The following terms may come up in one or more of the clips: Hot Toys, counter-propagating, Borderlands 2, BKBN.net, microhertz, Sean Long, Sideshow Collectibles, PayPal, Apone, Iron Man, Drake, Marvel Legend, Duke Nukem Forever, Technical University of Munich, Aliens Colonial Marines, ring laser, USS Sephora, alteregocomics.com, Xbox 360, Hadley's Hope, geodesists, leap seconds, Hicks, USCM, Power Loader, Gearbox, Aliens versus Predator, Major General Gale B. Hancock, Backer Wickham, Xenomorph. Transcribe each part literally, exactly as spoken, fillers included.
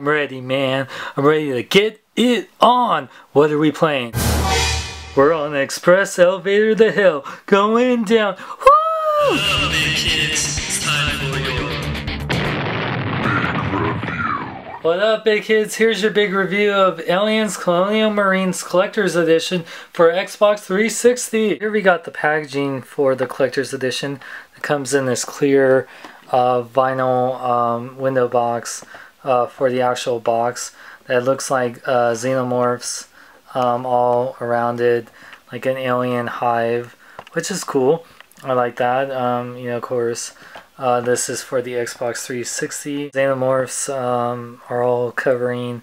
I'm ready, man. I'm ready to get it on. What are we playing? We're on the express elevator to hell, going down. Woo! Love it, kids. It's time for your big review. What up, big kids? Here's your big review of Aliens Colonial Marines Collector's Edition for Xbox three sixty. Here we got the packaging for the Collector's Edition. It comes in this clear uh, vinyl um, window box. Uh, for the actual box that looks like uh, Xenomorphs um, all around it, like an alien hive, which is cool. I like that. Um, you know, of course, uh, this is for the Xbox three sixty. Xenomorphs um, are all covering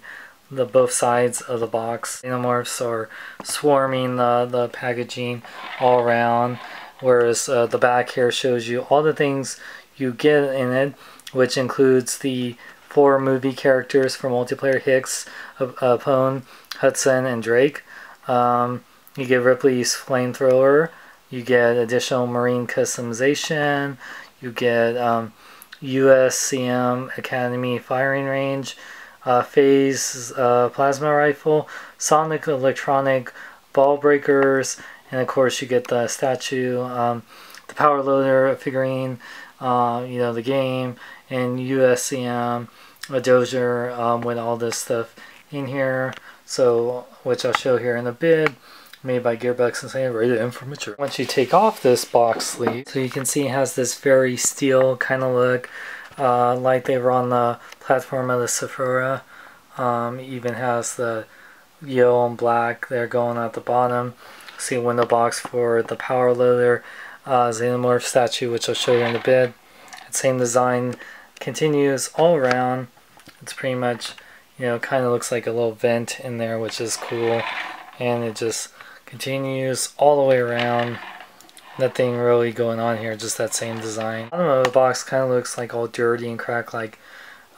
the both sides of the box. Xenomorphs are swarming the, the packaging all around, whereas uh, the back here shows you all the things you get in it, which includes the four movie characters for multiplayer: Hicks, Apone, Hudson, and Drake. Um, you get Ripley's flamethrower. You get additional Marine customization. You get um, U S C M Academy firing range, uh, phase uh, plasma rifle, sonic electronic ball breakers, and of course you get the statue, um, the Power Loader figurine. Uh, you know, the game and U S C M, a dozer um, with all this stuff in here, so which I'll show here in a bit, made by Gearbox and Sega, rated M for mature. Once you take off this box sleeve, so you can see it has this very steel kind of look, uh, like they were on the platform of the Sephora. Um, even has the yellow and black there going at the bottom. See a window box for the Power Loader. Uh, Xenomorph statue, which I'll show you in a bit. Same design continues all around. It's pretty much, you know, kind of looks like a little vent in there, which is cool. And it just continues all the way around. Nothing really going on here, just that same design. I don't know, the box kind of looks like all dirty and cracked, like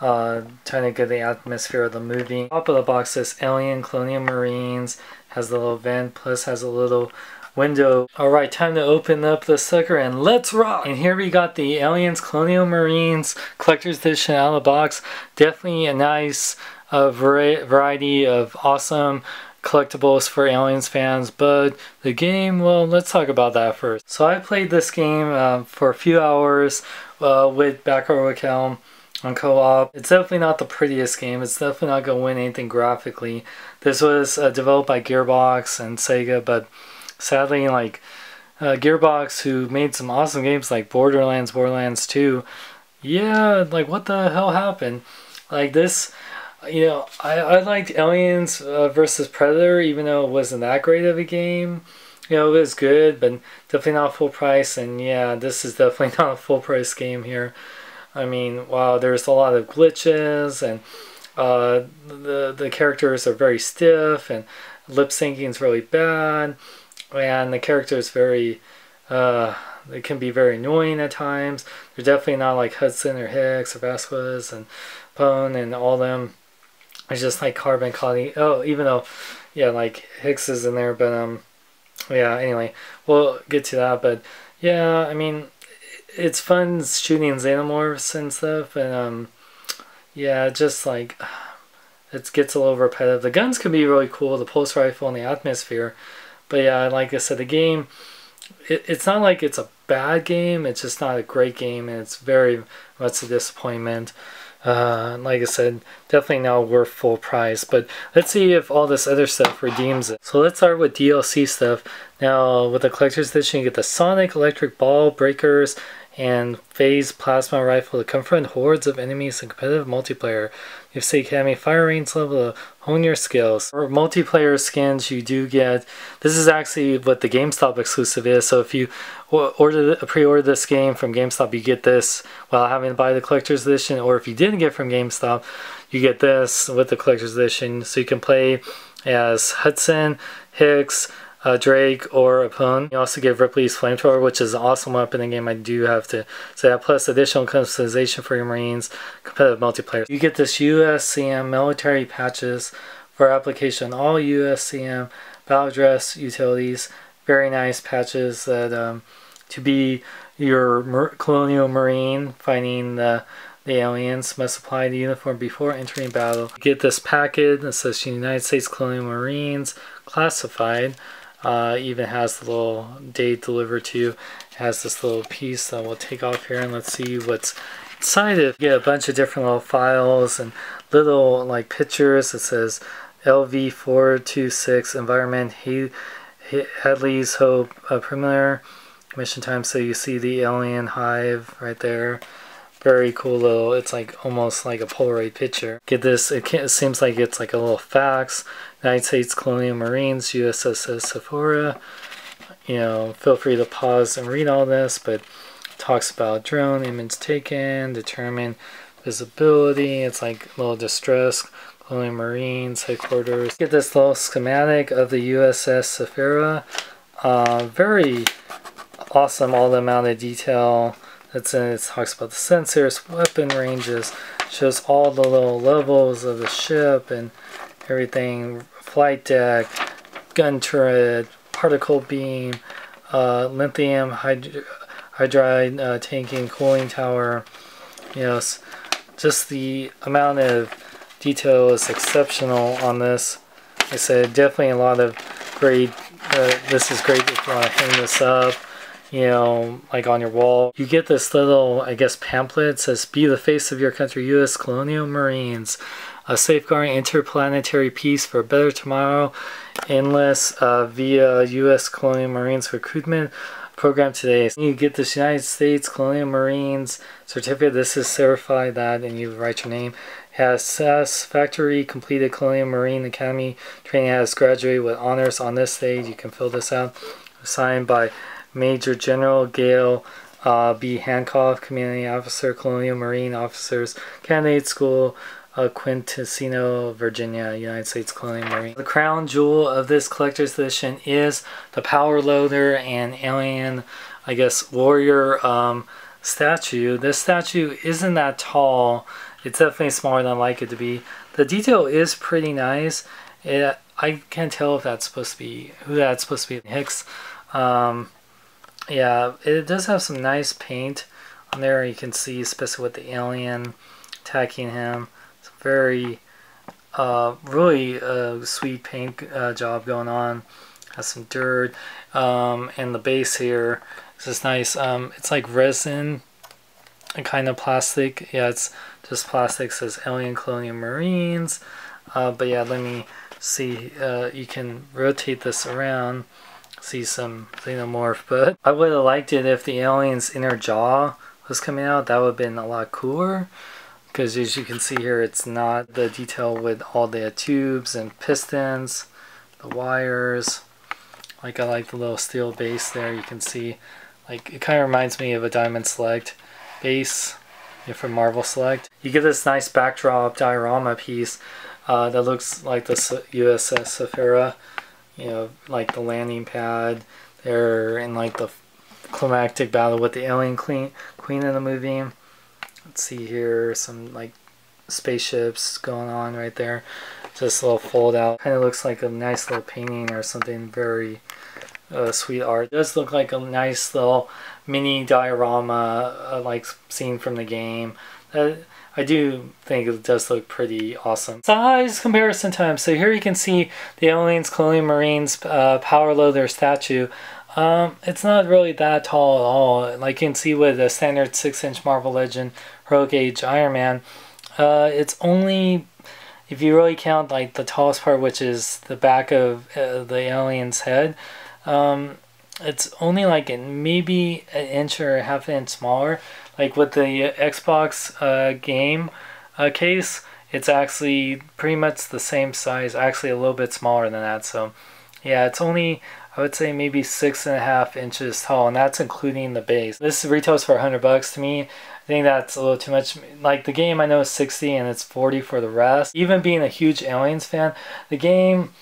uh, trying to get the atmosphere of the movie. Top of the box says Alien Colonial Marines, has the little vent, plus has a little window. Alright, time to open up the sucker and let's rock! And here we got the Aliens Colonial Marines Collector's Edition out of the box. Definitely a nice uh, variety of awesome collectibles for Aliens fans, but the game, well, let's talk about that first. So I played this game uh, for a few hours uh, with Backer Wickham on co-op. It's definitely not the prettiest game. It's definitely not going to win anything graphically. This was uh, developed by Gearbox and Sega, but sadly, like uh, Gearbox, who made some awesome games like Borderlands, Borderlands two, yeah, like what the hell happened? Like this, you know, I, I liked Aliens uh, versus Predator, even though it wasn't that great of a game. You know, it was good, but definitely not full price, and yeah, this is definitely not a full price game here. I mean, wow, there's a lot of glitches, and uh, the, the characters are very stiff, and lip syncing is really bad. And the character is very, uh, it can be very annoying at times. They're definitely not like Hudson or Hicks or Vasquez and Pone and all them. It's just like carbon copy. Oh, even though, yeah, like Hicks is in there, but um, yeah, anyway, we'll get to that. But yeah, I mean, it's fun shooting Xenomorphs and stuff, and um, yeah, just like it gets a little repetitive. The guns can be really cool, the pulse rifle and the atmosphere. But yeah, like I said, the game, it, it's not like it's a bad game, it's just not a great game, and it's very much a disappointment. Uh, like I said, definitely not worth full price, but let's see if all this other stuff redeems it. So let's start with D L C stuff. Now, with the Collector's Edition, you get the sonic electric ball breakers and phase plasma rifle to confront hordes of enemies in competitive multiplayer. You have the Academy fire range level to hone your skills. For multiplayer skins, you do get, this is actually what the GameStop exclusive is, so if you order pre-order this game from GameStop, you get this while having to buy the Collector's Edition, or if you didn't get from GameStop, you get this with the Collector's Edition, so you can play as Hudson, Hicks, Uh, Drake or Apone. You also get Ripley's flamethrower, which is an awesome weapon in the game. I do have to say that. Plus additional customization for your Marines, competitive multiplayer. You get this U S C M military patches for application. All U S C M battle dress utilities. Very nice patches that um, to be your Mer Colonial Marine fighting the The aliens must apply the uniform before entering battle. You get this packet that says United States Colonial Marines, classified. Uh, even has the little date delivered to you. It has this little piece that we'll take off here and let's see what's inside it. You get a bunch of different little files and little like pictures. It says L V four twenty-six environment, Hadley's Hope, uh, Premier, mission time. So you see the alien hive right there. Very cool little, it's like almost like a Polaroid picture. Get this, it, can't, it seems like it's like a little fax. United States Colonial Marines, U S S Sephora. You know, feel free to pause and read all this, but talks about drone, image taken, determine visibility. It's like a little distress, Colonial Marines, headquarters. Get this little schematic of the U S S Sephora. Uh, very awesome, all the amount of detail that's in it. Talks about the sensors, weapon ranges, shows all the little levels of the ship and everything, flight deck, gun turret, particle beam, uh, lithium hyd hydride uh, tanking, cooling tower. You know, just the amount of detail is exceptional on this. Like I said, definitely a lot of great, uh, this is great if you want to hang this up, you know, like on your wall. You get this little, I guess, pamphlet. It says, be the face of your country, U S Colonial Marines, a safeguarding interplanetary peace for a better tomorrow. Enlist uh, via U S Colonial Marines recruitment program today. You get this United States Colonial Marines certificate. This is certified that, and you write your name. Has satisfactory completed Colonial Marine Academy training, has graduated with honors on this day. You can fill this out. Signed by Major General Gale uh, B. Hancock, Commanding Officer, Colonial Marine Officers, Candidate School, uh, Quintessino, Virginia, United States Colonial Marine. The crown jewel of this collector's edition is the Power Loader and Alien, I guess, Warrior um, statue. This statue isn't that tall. It's definitely smaller than I like it to be. The detail is pretty nice. It, I can't tell if that's supposed to be, who that's supposed to be. Hicks. Um, Yeah, it does have some nice paint on there. You can see, especially with the alien attacking him, it's a very, uh, really uh, sweet paint uh, job going on. Has some dirt, um, and the base here is just nice. Um, it's like resin and kind of plastic. Yeah, it's just plastic. It says Alien Colonial Marines. Uh, but yeah, let me see. Uh, you can rotate this around. See some xenomorph, but I would have liked it if the alien's inner jaw was coming out. That would have been a lot cooler, because as you can see here, it's not. The detail with all the tubes and pistons, the wires. Like, I like the little steel base there. You can see, like, it kind of reminds me of a Diamond Select base from Marvel Select. You get this nice backdrop diorama piece uh, that looks like the U S S Sephora. You know, like the landing pad there, and like the climactic battle with the alien queen queen in the movie. Let's see here, some like spaceships going on right there. Just a little fold out. Kind of looks like a nice little painting or something. Very uh, sweet art. It does look like a nice little mini diorama uh, like scene from the game. Uh, I do think it does look pretty awesome. Size comparison time. So here you can see the Aliens Colonial Marines uh, Power Loader statue. Um, it's not really that tall at all. Like you can see with a standard six inch Marvel Legend Rogue Age Iron Man, uh, it's only, if you really count like the tallest part, which is the back of uh, the alien's head, um, it's only like maybe an inch or a half an inch smaller. Like with the Xbox uh, game uh, case, it's actually pretty much the same size, actually a little bit smaller than that. So yeah, it's only, I would say maybe six and a half inches tall, and that's including the base. This retails for one hundred bucks. To me, I think that's a little too much. Like the game, I know is sixty and it's forty for the rest. Even being a huge Aliens fan, the game,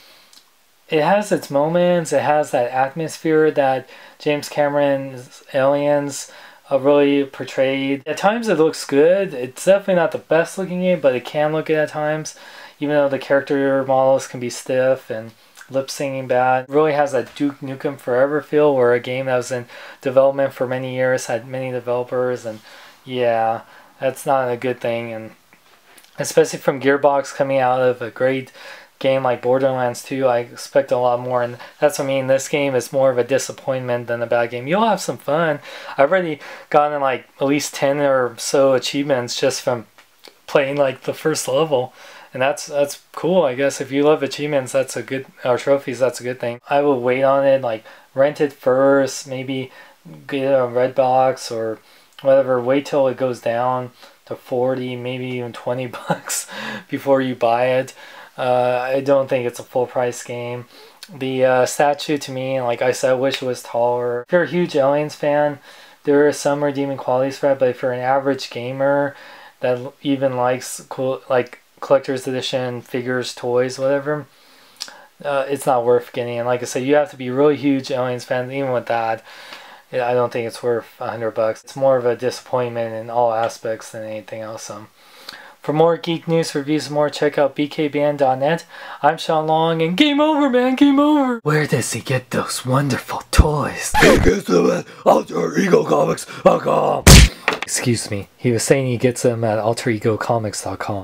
it has its moments, it has that atmosphere that James Cameron's Aliens Uh, really portrayed. At times it looks good. It's definitely not the best looking game, but it can look good at times, even though the character models can be stiff and lip singing bad. It really has that Duke Nukem Forever feel, where a game that was in development for many years, had many developers, and yeah, That's not a good thing, and especially from Gearbox coming out of a great game like Borderlands two, I expect a lot more, and that's what I mean. This game is more of a disappointment than a bad game. You'll have some fun. I've already gotten like at least ten or so achievements just from playing like the first level, and that's that's cool. I guess if you love achievements, that's a good, or trophies, that's a good thing. I will wait on it, like rent it first, maybe get it on Redbox or whatever. Wait till it goes down to forty, maybe even twenty bucks before you buy it. Uh, I don't think it's a full price game. The uh, statue, to me, like I said, I wish it was taller. If you're a huge Aliens fan, there are some redeeming qualities for it, but if you're an average gamer that even likes cool, like collector's edition figures, toys, whatever, uh, it's not worth getting. And like I said, you have to be a really huge Aliens fan. Even with that, I don't think it's worth a hundred bucks. It's more of a disappointment in all aspects than anything else. Um, For more geek news, reviews, and more, check out B K B N dot net. I'm Sean Long, and game over, man, game over! Where does he get those wonderful toys? He gets them at alter ego comics dot com! Excuse me, he was saying he gets them at alter ego comics dot com.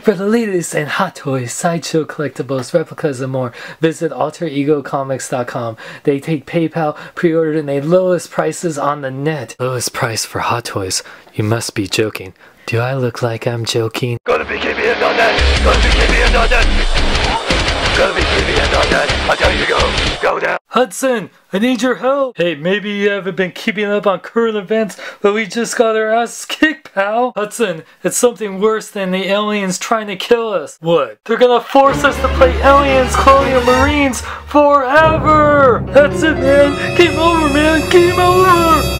For the latest in Hot Toys, Sideshow Collectibles, replicas, and more, visit alter ego comics dot com. They take PayPal, pre-order, and they lowest prices on the net. Lowest price for Hot Toys? You must be joking. Do I look like I'm joking? Go to B K B N dot net! Go to B K B N dot net! Go to B K B N dot net! I tell you to go! Go now! Hudson! I need your help! Hey, maybe you haven't been keeping up on current events, but we just got our ass kicked, pal! Hudson, it's something worse than the aliens trying to kill us! What? They're gonna force us to play Aliens Colonial Marines forever! That's it, man! Game over, man! Game over!